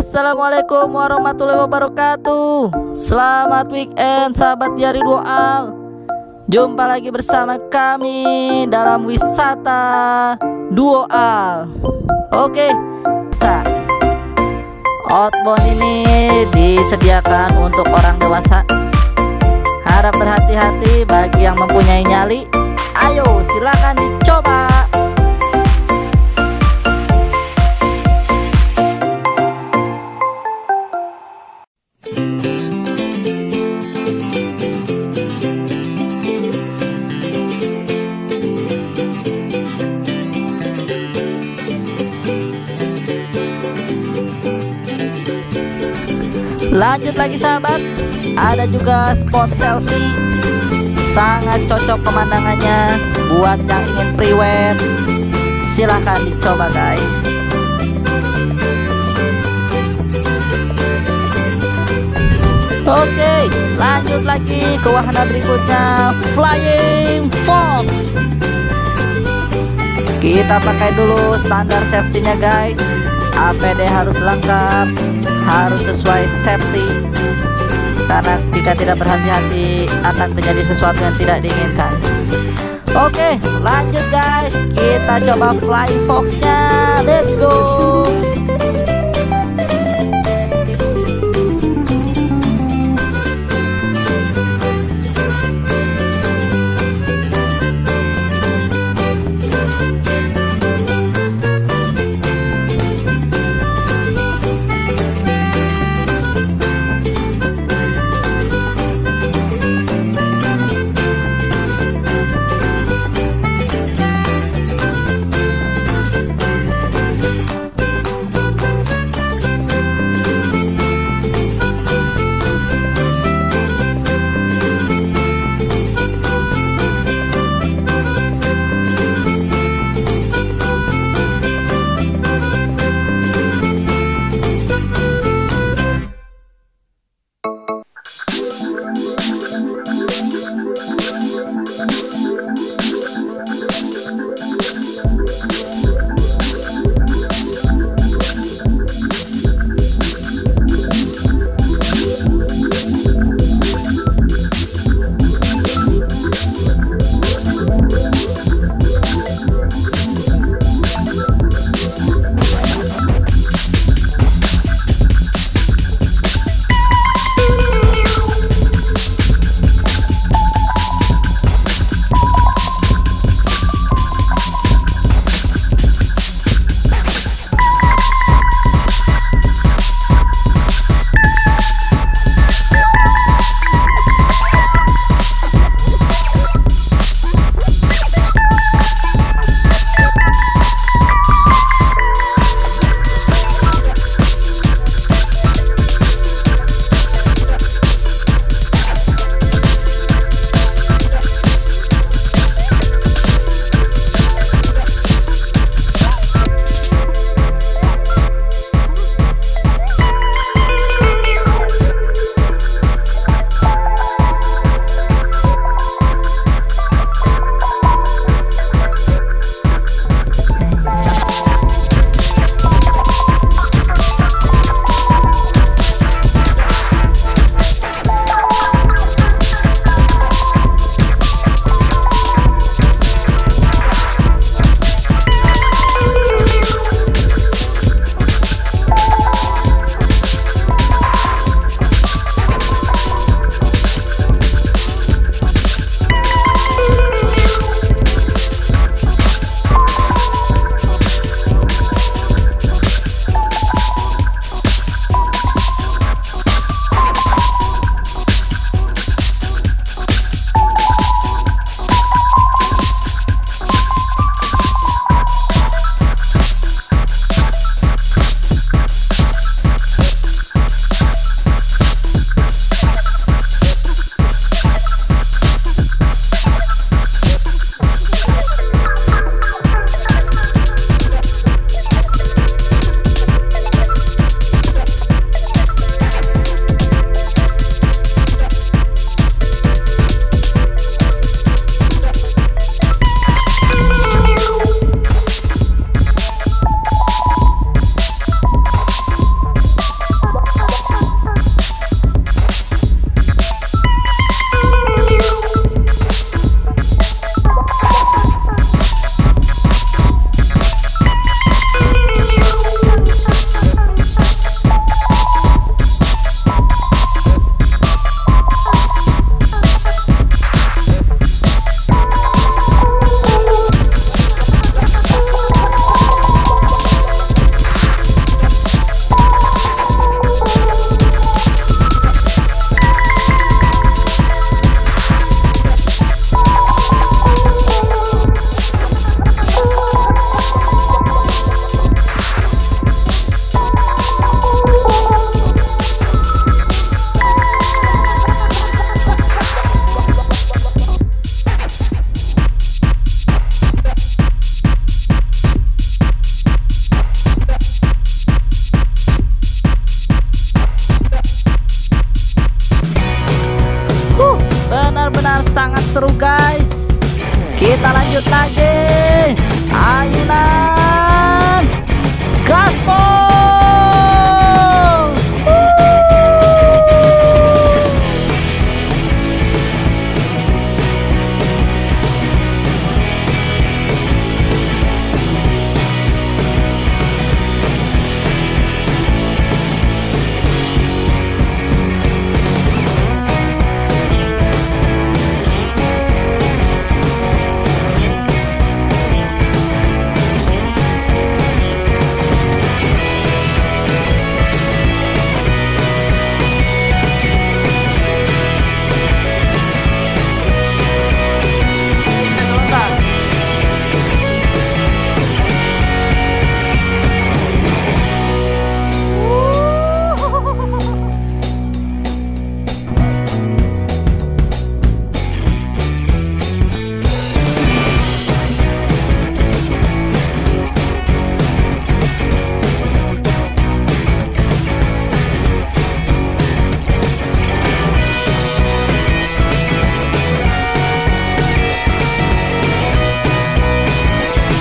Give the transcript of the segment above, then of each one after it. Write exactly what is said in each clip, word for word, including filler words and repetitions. Assalamualaikum warahmatullahi wabarakatuh. Selamat weekend sahabat Diari DuoAL. Jumpa lagi bersama kami dalam wisata DuoAL. Oke, bisa. Outbound ini disediakan untuk orang dewasa. Harap berhati-hati bagi yang mempunyai nyali. Ayo silakan dicoba. Lanjut lagi sahabat, ada juga spot selfie, sangat cocok pemandangannya buat yang ingin priwet. Silahkan dicoba guys. Oke, lanjut lagi ke wahana berikutnya, Flying Fox. Kita pakai dulu standar safety-nya guys. A P D harus lengkap, harus sesuai safety, karena jika tidak berhati-hati akan terjadi sesuatu yang tidak diinginkan. Oke, lanjut guys, kita coba flying fox-nya. Let's go. sangat seru guys. Kita lanjut lagi. Ayunan gaspol.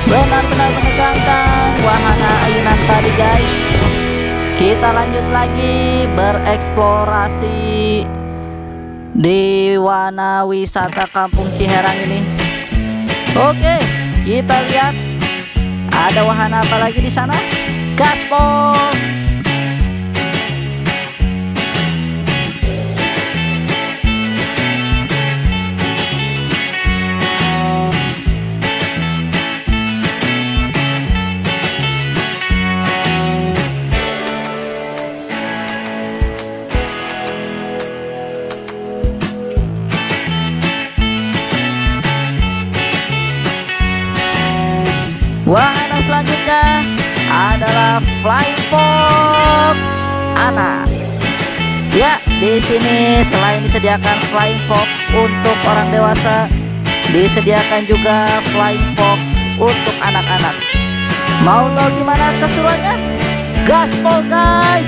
Benar-benar menegangkan wahana ayunan tadi guys. Kita lanjut lagi bereksplorasi di Wanawisata Kampung Ciherang ini. Oke, kita lihat ada wahana apa lagi di sana? Gaspol. Wahana selanjutnya adalah flying fox anak. Ya, di sini selain disediakan flying fox untuk orang dewasa, disediakan juga flying fox untuk anak-anak. Mau tahu gimana keseruannya? Gaspol guys!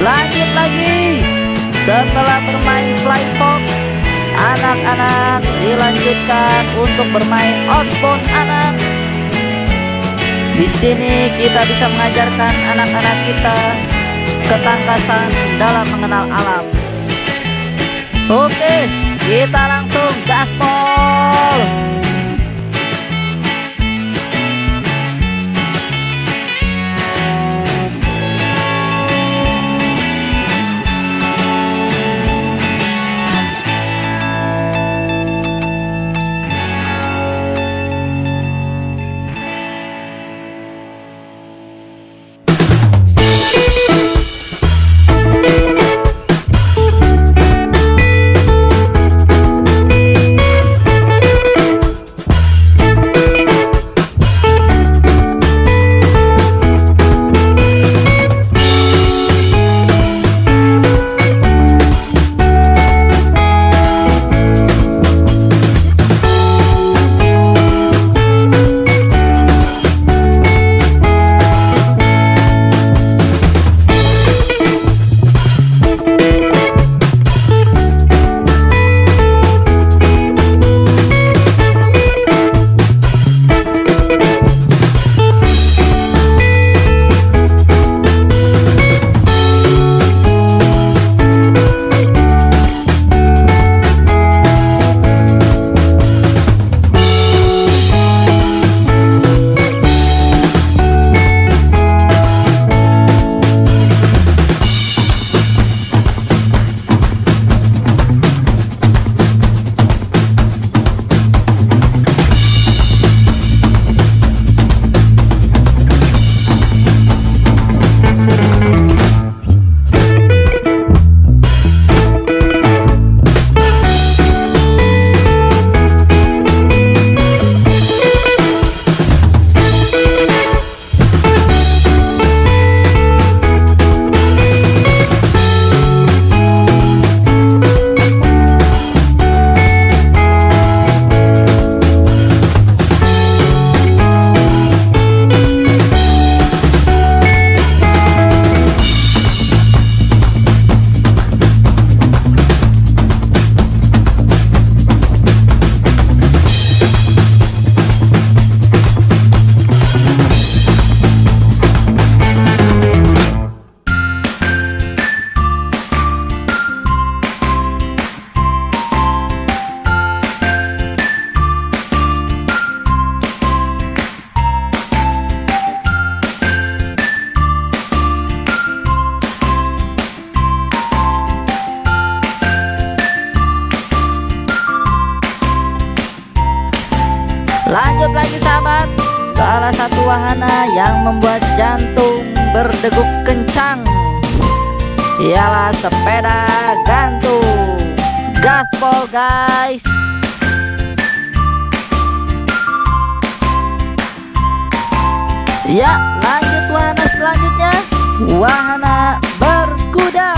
Lanjut lagi. Setelah bermain flying fox, anak-anak dilanjutkan untuk bermain outbound anak. Di sini kita bisa mengajarkan anak-anak kita ketangkasan dalam mengenal alam. Oke, kita langsung gaspol. salah satu wahana yang membuat jantung berdegup kencang ialah sepeda gantung. Gaspol guys! Ya, lanjut wahana selanjutnya, wahana berkuda.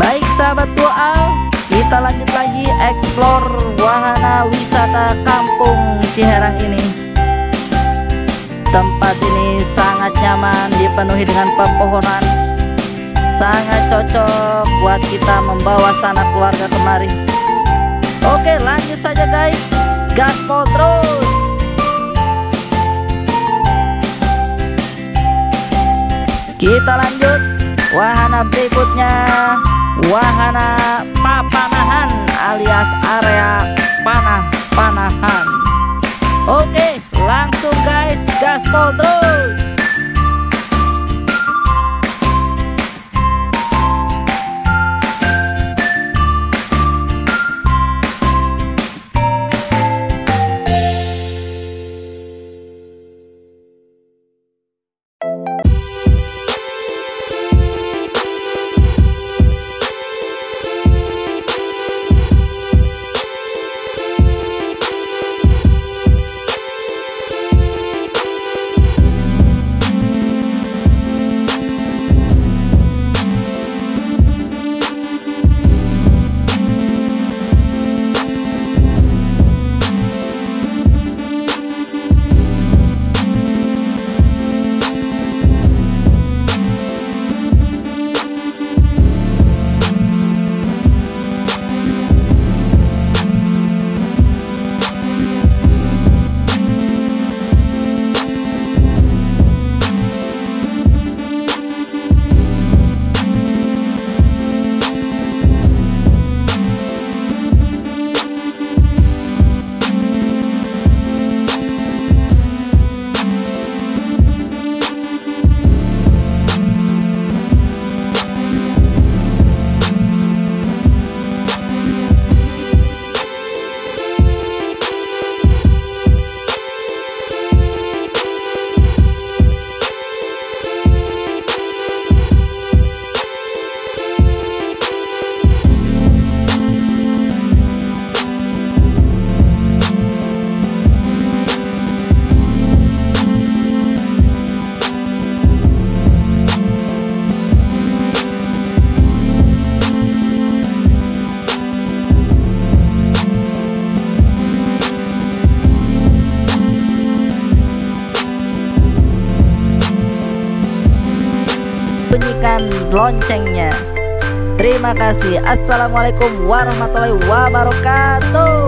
Baik sahabat DuoAL, kita lanjut lagi explore wahana wisata Kampung Ciherang ini. Tempat ini sangat nyaman, dipenuhi dengan pepohonan. Sangat cocok buat kita membawa sanak keluarga kemari. Oke, lanjut saja guys, gaspol terus. Kita lanjut wahana berikutnya, wahana papanahan alias area panah-panahan. Oke, langsung guys, gaspol terus. Bunyikan loncengnya. Terima kasih. Assalamualaikum warahmatullahi wabarakatuh.